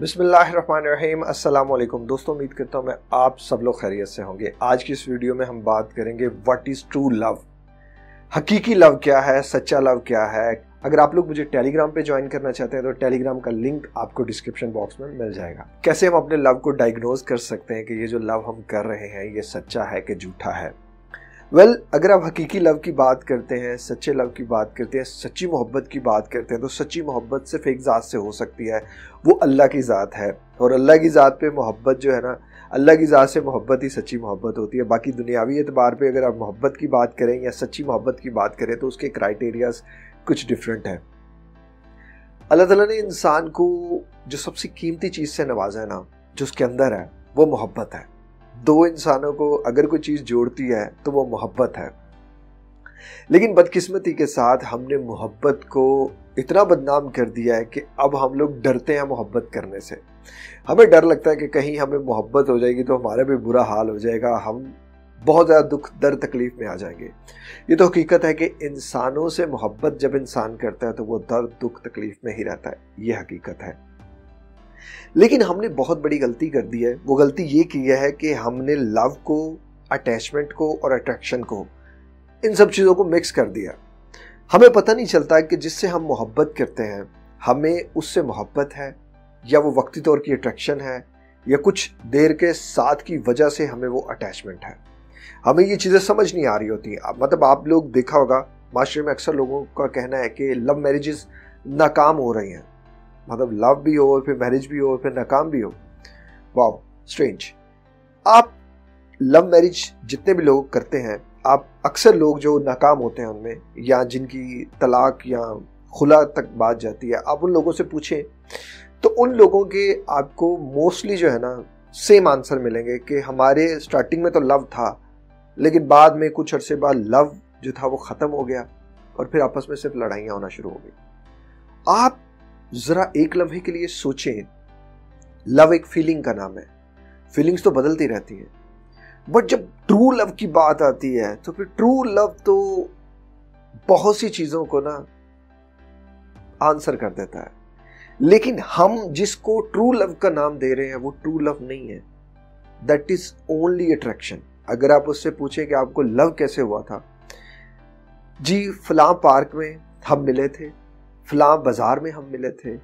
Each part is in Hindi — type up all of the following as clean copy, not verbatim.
बिस्मिल्लाहिर्रहमानिर्रहीम। अस्सलाम वालेकुम दोस्तों, उम्मीद करता हूँ मैं आप सब लोग खैरियत से होंगे। आज की इस वीडियो में हम बात करेंगे व्हाट इज़ ट्रू लव, हकीकी लव क्या है, सच्चा लव क्या है। अगर आप लोग मुझे टेलीग्राम पे ज्वाइन करना चाहते हैं तो टेलीग्राम का लिंक आपको डिस्क्रिप्शन बॉक्स में मिल जाएगा। कैसे हम अपने लव को डायग्नोज कर सकते हैं कि ये जो लव हम कर रहे हैं ये सच्चा है कि झूठा है। वेल, अगर आप हकीकी लव की बात करते हैं, सच्चे लव की बात करते हैं, सच्ची मोहब्बत की बात करते हैं, तो सच्ची मोहब्बत सिर्फ एक ज़ात से हो सकती है, वो अल्लाह की ज़ात है। और अल्लाह की ज़ात पे मोहब्बत जो है ना, अल्लाह की ज़ात से मोहब्बत ही सच्ची मोहब्बत होती है। बाकी दुनियावी एतबार पे अगर आप मोहब्बत की बात करें या सच्ची मोहब्बत की बात करें तो उसके क्राइटेरियाज़ कुछ डिफरेंट हैं। अल्लाह ताला ने इंसान को जो सबसे कीमती चीज़ से नवाजा है ना, जो उसके अंदर है, वो मोहब्बत है। दो इंसानों को अगर कोई चीज़ जोड़ती है तो वो मोहब्बत है। लेकिन बदकिस्मती के साथ हमने मोहब्बत को इतना बदनाम कर दिया है कि अब हम लोग डरते हैं मोहब्बत करने से। हमें डर लगता है कि कहीं हमें मोहब्बत हो जाएगी तो हमारा भी बुरा हाल हो जाएगा, हम बहुत ज़्यादा दुख दर्द तकलीफ़ में आ जाएंगे। ये तो हकीकत है कि इंसानों से मोहब्बत जब इंसान करता है तो वो दर्द दुख तकलीफ़ में ही रहता है, ये हकीकत है। लेकिन हमने बहुत बड़ी गलती कर दी है। वो गलती ये की है कि हमने लव को, अटैचमेंट को और अट्रैक्शन को, इन सब चीज़ों को मिक्स कर दिया। हमें पता नहीं चलता कि जिससे हम मोहब्बत करते हैं हमें उससे मोहब्बत है या वो वक्ती तौर की अट्रैक्शन है या कुछ देर के साथ की वजह से हमें वो अटैचमेंट है। हमें ये चीज़ें समझ नहीं आ रही होती। मतलब आप लोग देखा होगा माशरे में अक्सर लोगों का कहना है कि लव मैरिजेस नाकाम हो रही हैं। मतलब लव भी हो और फिर मैरिज भी हो और फिर नाकाम भी हो। Wow strange. आप लव मैरिज जितने भी लोग करते हैं, आप अक्सर लोग जो नाकाम होते हैं उनमें या जिनकी तलाक या खुला तक बात जाती है, आप उन लोगों से पूछें तो उन लोगों के आपको मोस्टली जो है ना सेम आंसर मिलेंगे कि हमारे स्टार्टिंग में तो लव था लेकिन बाद में कुछ अरसे बाद लव जो था वो ख़त्म हो गया और फिर आपस में सिर्फ लड़ाइयाँ होना शुरू हो गई। आप ज़रा एक लम्हे के लिए सोचें, लव एक फीलिंग का नाम है, फीलिंग्स तो बदलती रहती हैं, बट जब ट्रू लव की बात आती है तो फिर ट्रू लव तो बहुत सी चीज़ों को ना आंसर कर देता है। लेकिन हम जिसको ट्रू लव का नाम दे रहे हैं वो ट्रू लव नहीं है, दैट इज़ ओनली अट्रैक्शन। अगर आप उससे पूछें कि आपको लव कैसे हुआ था, जी फलां पार्क में हम मिले थे, फलां बाज़ार में हम मिले थे,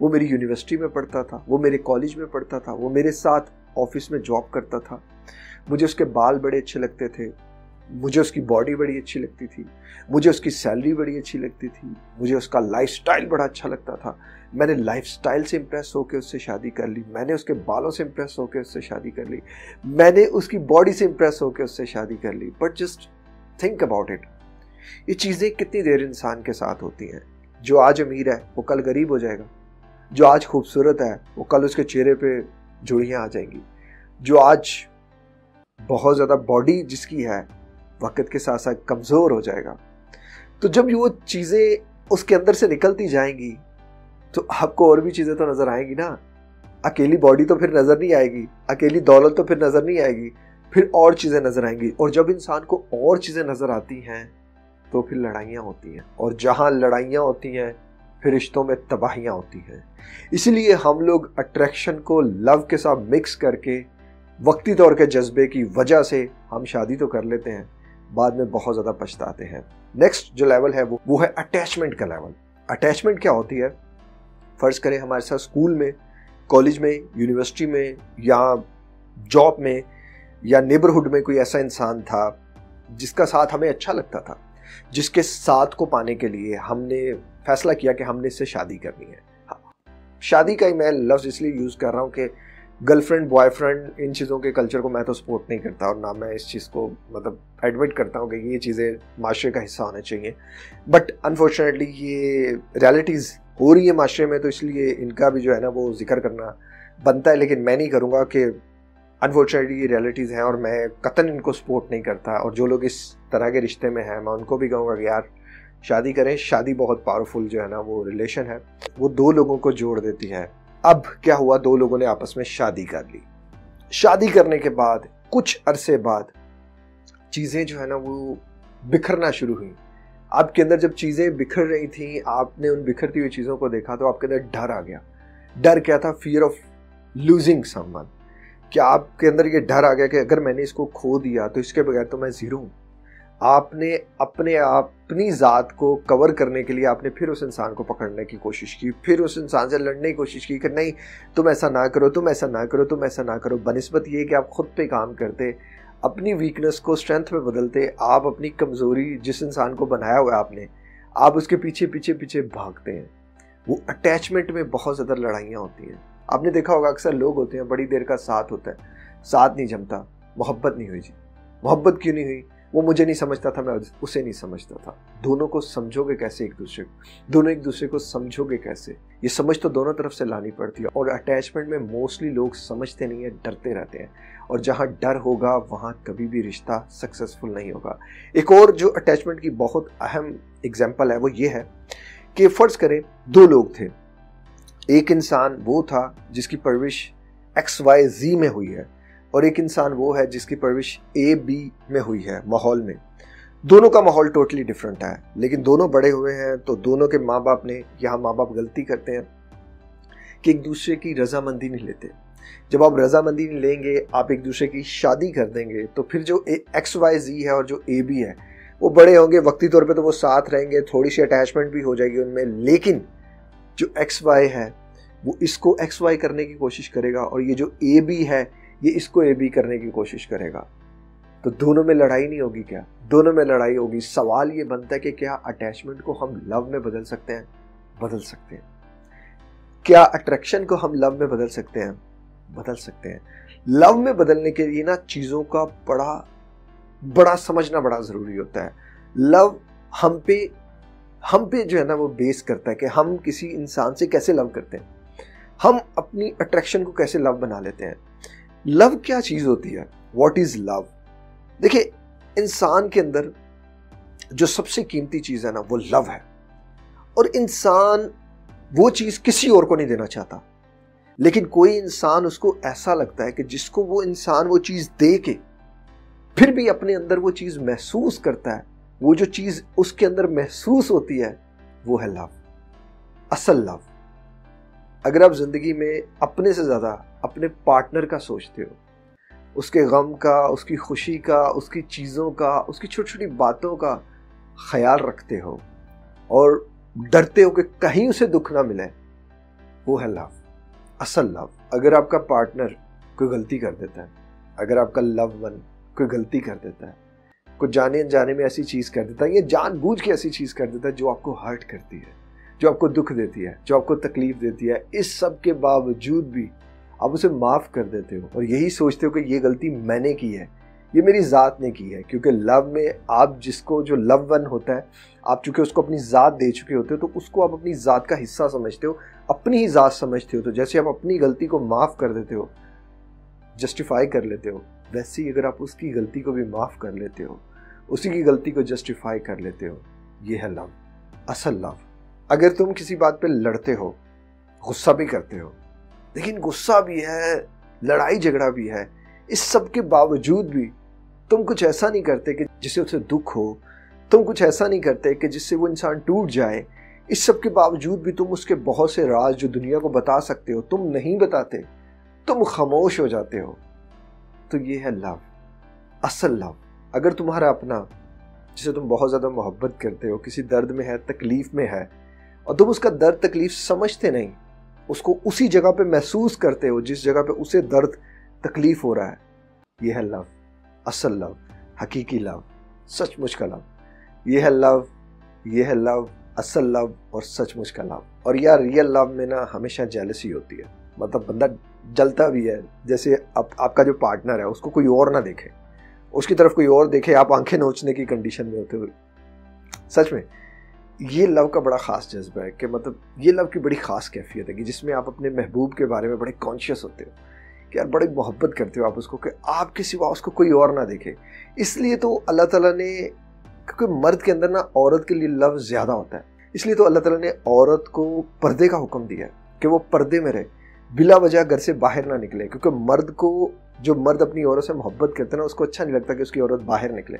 वो मेरी यूनिवर्सिटी में पढ़ता था, वो मेरे कॉलेज में पढ़ता था, वो मेरे साथ ऑफिस में जॉब करता था, मुझे उसके बाल बड़े अच्छे लगते थे, मुझे उसकी बॉडी बड़ी अच्छी लगती थी, मुझे उसकी सैलरी बड़ी अच्छी लगती थी, मुझे उसका लाइफस्टाइल बड़ा अच्छा लगता था, मैंने लाइफस्टाइल से इम्प्रेस होकर उससे शादी कर ली, मैंने उसके बालों से इम्प्रेस होकर उससे शादी कर ली, मैंने उसकी बॉडी से इम्प्रेस होकर उससे शादी कर ली। But just think about it, ये चीज़ें कितनी देर इंसान के साथ होती हैं। जो आज अमीर है वो कल गरीब हो जाएगा, जो आज खूबसूरत है वो कल उसके चेहरे पे झुर्रियाँ आ जाएंगी, जो आज बहुत ज़्यादा बॉडी जिसकी है वक्त के साथ साथ कमज़ोर हो जाएगा। तो जब ये वो चीज़ें उसके अंदर से निकलती जाएंगी तो आपको और भी चीज़ें तो नज़र आएंगी ना। अकेली बॉडी तो फिर नज़र नहीं आएगी, अकेली दौलत तो फिर नज़र नहीं आएगी, फिर और चीज़ें नज़र आएंगी। और जब इंसान को और चीज़ें नज़र आती हैं तो फिर लड़ाइयाँ होती हैं, और जहाँ लड़ाइयाँ होती हैं फिर रिश्तों में तबाहियाँ होती हैं। इसलिए हम लोग अट्रैक्शन को लव के साथ मिक्स करके वक्ती तौर के जज्बे की वजह से हम शादी तो कर लेते हैं, बाद में बहुत ज़्यादा पछताते हैं। नेक्स्ट जो लेवल है वो है अटैचमेंट का लेवल। अटैचमेंट क्या होती है? फ़र्ज़ करें हमारे साथ स्कूल में, कॉलेज में, यूनिवर्सिटी में या जॉब में या नेबरहुड में कोई ऐसा इंसान था जिसका साथ हमें अच्छा लगता था, जिसके साथ को पाने के लिए हमने फैसला किया कि हमने इससे शादी करनी है। हाँ, शादी का ही मैं लफ्ज़ इसलिए यूज़ कर रहा हूँ कि गर्लफ्रेंड बॉयफ्रेंड इन चीज़ों के कल्चर को मैं तो सपोर्ट नहीं करता और ना मैं इस चीज़ को मतलब एडमिट करता हूँ कि ये चीज़ें माशरे का हिस्सा होना चाहिए। बट अनफॉर्चुनेटली ये रियलिटीज़ हो रही है माशरे में, तो इसलिए इनका भी जो है ना वो जिक्र करना बनता है। लेकिन मैं नहीं करूँगा कि अनफॉर्चुनेटली ये रियलिटीज़ हैं और मैं कतन इनको सपोर्ट नहीं करता। और जो लोग इस तरह के रिश्ते में हैं मैं उनको भी कहूँगा कि यार शादी करें, शादी बहुत पावरफुल जो है ना वो रिलेशन है, वो दो लोगों को जोड़ देती है। अब क्या हुआ, दो लोगों ने आपस में शादी कर ली। शादी करने के बाद कुछ अरसे बाद चीज़ें जो है ना वो बिखरना शुरू हुई। आपके अंदर जब चीज़ें बिखर रही थी, आपने उन बिखरती हुई चीज़ों को देखा तो आपके अंदर डर आ गया डर क्या था, फियर ऑफ लूजिंग समवन। क्या आपके अंदर ये डर आ गया कि अगर मैंने इसको खो दिया तो इसके बगैर तो मैं जीरो हूँ। आपने अपने अपनी ज़ात को कवर करने के लिए आपने फिर उस इंसान को पकड़ने की कोशिश की, फिर उस इंसान से लड़ने की कोशिश की कि नहीं तुम ऐसा ना करो, तुम ऐसा ना करो, तुम ऐसा ना करो। बनिस्बत ये कि आप खुद पे काम करते, अपनी वीकनेस को स्ट्रेंथ में बदलते, आप अपनी कमज़ोरी जिस इंसान को बनाया हुआ है आपने, आप उसके पीछे पीछे पीछे भागते हैं। वो अटैचमेंट में बहुत ज़्यादा लड़ाइयाँ होती हैं। आपने देखा होगा अक्सर लोग होते हैं बड़ी देर का साथ होता है, साथ नहीं जमता, मोहब्बत नहीं हुई जी। मोहब्बत क्यों नहीं हुई? वो मुझे नहीं समझता था, मैं उसे नहीं समझता था। दोनों को समझोगे कैसे एक दूसरे को, दोनों एक दूसरे को समझोगे कैसे? ये समझ तो दोनों तरफ से लानी पड़ती है। और अटैचमेंट में मोस्टली लोग समझते नहीं है, डरते रहते हैं, और जहाँ डर होगा वहाँ कभी भी रिश्ता सक्सेसफुल नहीं होगा। एक और जो अटैचमेंट की बहुत अहम एग्जाम्पल है वो ये है कि फ़र्ज़ करें दो लोग थे, एक इंसान वो था जिसकी परवरिश XYZ में हुई है और एक इंसान वो है जिसकी परवरिश AB में हुई है माहौल में। दोनों का माहौल टोटली डिफरेंट है, लेकिन दोनों बड़े हुए हैं, तो दोनों के माँ बाप ने, यहाँ माँ बाप गलती करते हैं कि एक दूसरे की रजामंदी नहीं लेते। जब आप रजामंदी नहीं लेंगे, आप एक दूसरे की शादी कर देंगे, तो फिर जो XYZ है और जो AB है वो बड़े होंगे, वक्ती तौर पर तो वो साथ रहेंगे, थोड़ी सी अटैचमेंट भी हो जाएगी उनमें, लेकिन जो XY है वो इसको XY करने की कोशिश करेगा और ये जो AB है ये इसको AB करने की कोशिश करेगा। तो दोनों में लड़ाई नहीं होगी क्या? दोनों में लड़ाई होगी। सवाल ये बनता है कि क्या अटैचमेंट को हम लव में बदल सकते हैं? बदल सकते हैं। क्या अट्रैक्शन को हम लव में बदल सकते हैं? बदल सकते हैं। लव में बदलने के लिए ना चीज़ों का बड़ा समझना बड़ा ज़रूरी होता है। लव हम पे जो है ना वो बेस करता है कि हम किसी इंसान से कैसे लव करते हैं, हम अपनी अट्रैक्शन को कैसे लव बना लेते हैं। लव क्या चीज़ होती है? What is love? देखिए, इंसान के अंदर जो सबसे कीमती चीज़ है ना वो लव है, और इंसान वो चीज़ किसी और को नहीं देना चाहता, लेकिन कोई इंसान उसको ऐसा लगता है कि जिसको वो इंसान वो चीज़ दे के फिर भी अपने अंदर वो चीज़ महसूस करता है, वो जो चीज़ उसके अंदर महसूस होती है वो है लव, असल लव। अगर आप ज़िंदगी में अपने से ज़्यादा अपने पार्टनर का सोचते हो, उसके गम का, उसकी खुशी का, उसकी चीज़ों का, उसकी छोटी छोटी बातों का ख्याल रखते हो और डरते हो कि कहीं उसे दुख ना मिले, वो है लव, असल लव। अगर आपका पार्टनर कोई गलती कर देता है, अगर आपका लव वन कोई गलती कर देता है, कोई जाने अनजाने में ऐसी चीज़ कर देता है या जानबूझ के ऐसी चीज़ कर देता है जो आपको हर्ट करती है, जो आपको दुख देती है, जो आपको तकलीफ देती है, इस सब के बावजूद भी आप उसे माफ़ कर देते हो और यही सोचते हो कि ये गलती मैंने की है, ये मेरी ज़ात ने की है। क्योंकि लव में आप जिसको, जो लव वन होता है, आप चूँकि उसको अपनी ज़ात दे चुके होते हो तो उसको आप अपनी ज़ात का हिस्सा समझते हो, अपनी ही ज़ात समझते हो। तो जैसे आप अपनी गलती को माफ़ कर देते हो, जस्टिफाई कर लेते हो, वैसे ही अगर आप उसकी गलती को भी माफ़ कर लेते हो, उसी की गलती को जस्टिफाई कर लेते हो, ये है लव, असल लव। अगर तुम किसी बात पे लड़ते हो, गुस्सा भी करते हो, लेकिन गुस्सा भी है, लड़ाई झगड़ा भी है, इस सब के बावजूद भी तुम कुछ ऐसा नहीं करते कि जिससे उसे दुख हो, तुम कुछ ऐसा नहीं करते कि जिससे वो इंसान टूट जाए, इस सब के बावजूद भी तुम उसके बहुत से राज जो दुनिया को बता सकते हो तुम नहीं बताते, तुम खामोश हो जाते हो। तो ये है लव, असल लव। अगर तुम्हारा अपना, जिसे तुम बहुत ज़्यादा मोहब्बत करते हो, किसी दर्द में है, तकलीफ़ में है, और तुम उसका दर्द तकलीफ़ समझते नहीं, उसको उसी जगह पे महसूस करते हो जिस जगह पे उसे दर्द तकलीफ़ हो रहा है, ये है लव, असल लव, हकीकी लव, सचमुच का लव। ये है लव, ये है लव, असल लव और सचमुच का लव। और यार रियल लव में ना हमेशा जेलसी होती है, मतलब बंदा जलता भी है जैसे आपका जो पार्टनर है उसको कोई और ना देखे, उसकी तरफ कोई और देखे, आप आंखें नोचने की कंडीशन में होते हो। सच में ये लव का बड़ा ख़ास जज्बा है कि मतलब ये लव की बड़ी ख़ास कैफियत है कि जिसमें आप अपने महबूब के बारे में बड़े कॉन्शियस होते हो कि यार बड़ी मोहब्बत करते हो आप उसको कि आपके सिवा उसको कोई और ना देखे। इसलिए तो अल्लाह ताला ने, क्योंकि मर्द के अंदर ना औरत के लिए लव ज़्यादा होता है, इसलिए तो अल्लाह ताला ने औरत को पर्दे का हुक्म दिया है कि वो पर्दे में रहे, बिला वजह घर से बाहर ना निकले। क्योंकि मर्द को, जो मर्द अपनी औरत से मोहब्बत करते हैं ना, उसको अच्छा नहीं लगता कि उसकी औरत बाहर निकले,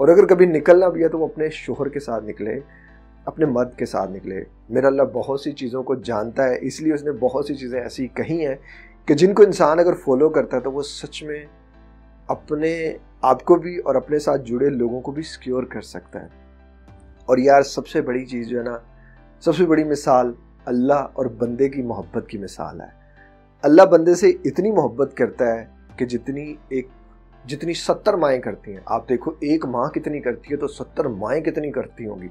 और अगर कभी निकलना भी है तो वो अपने शोहर के साथ निकले, अपने मर्द के साथ निकले। मेरा अल्लाह बहुत सी चीज़ों को जानता है, इसलिए उसने बहुत सी चीज़ें ऐसी कही हैं कि जिनको इंसान अगर फॉलो करता है तो वो सच में अपने आप को भी और अपने साथ जुड़े लोगों को भी सिक्योर कर सकता है। और यार सबसे बड़ी चीज़ जो है ना, सबसे बड़ी मिसाल अल्लाह और बंदे की मोहब्बत की मिसाल है। अल्लाह बंदे से इतनी मोहब्बत करता है कि जितनी 70 माएँ करती हैं। आप देखो एक माँ कितनी करती है तो 70 माएँ कितनी करती होंगी,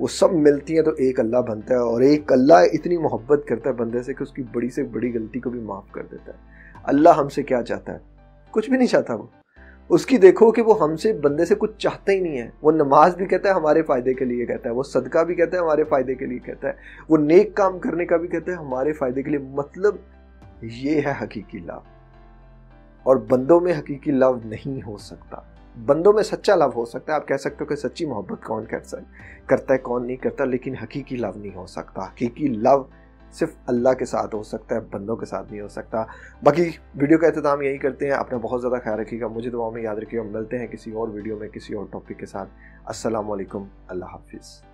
वो सब मिलती हैं तो एक अल्लाह बनता है। और एक अल्लाह इतनी मोहब्बत करता है बंदे से कि उसकी बड़ी से बड़ी गलती को भी माफ़ कर देता है। अल्लाह हमसे क्या चाहता है? कुछ भी नहीं चाहता। वो उसकी देखो कि वो हमसे बंदे से कुछ चाहता ही नहीं है। वो नमाज भी कहता है हमारे फ़ायदे के लिए कहता है, वो सदका भी कहता है हमारे फ़ायदे के लिए कहता है, वो नेक काम करने का भी कहता है हमारे फ़ायदे के लिए। मतलब ये है हकीकी लव। और बंदों में हकीकी लव नहीं हो सकता, बंदों में सच्चा लव हो सकता है। आप कह सकते हो कि सच्ची मोहब्बत कौन करता है कौन नहीं करता, लेकिन हकीकी लव नहीं हो सकता। हकीकी लव सिर्फ अल्लाह के साथ हो सकता है, बंदों के साथ नहीं हो सकता। बाकी वीडियो का अख्ताम यही करते हैं। अपना बहुत ज़्यादा ख्याल रखिएगा, मुझे दुआओं में याद रखिएगा। मिलते हैं किसी और वीडियो में किसी और टॉपिक के साथ। अस्सलामु अलैकुम, अल्लाह हाफिज़।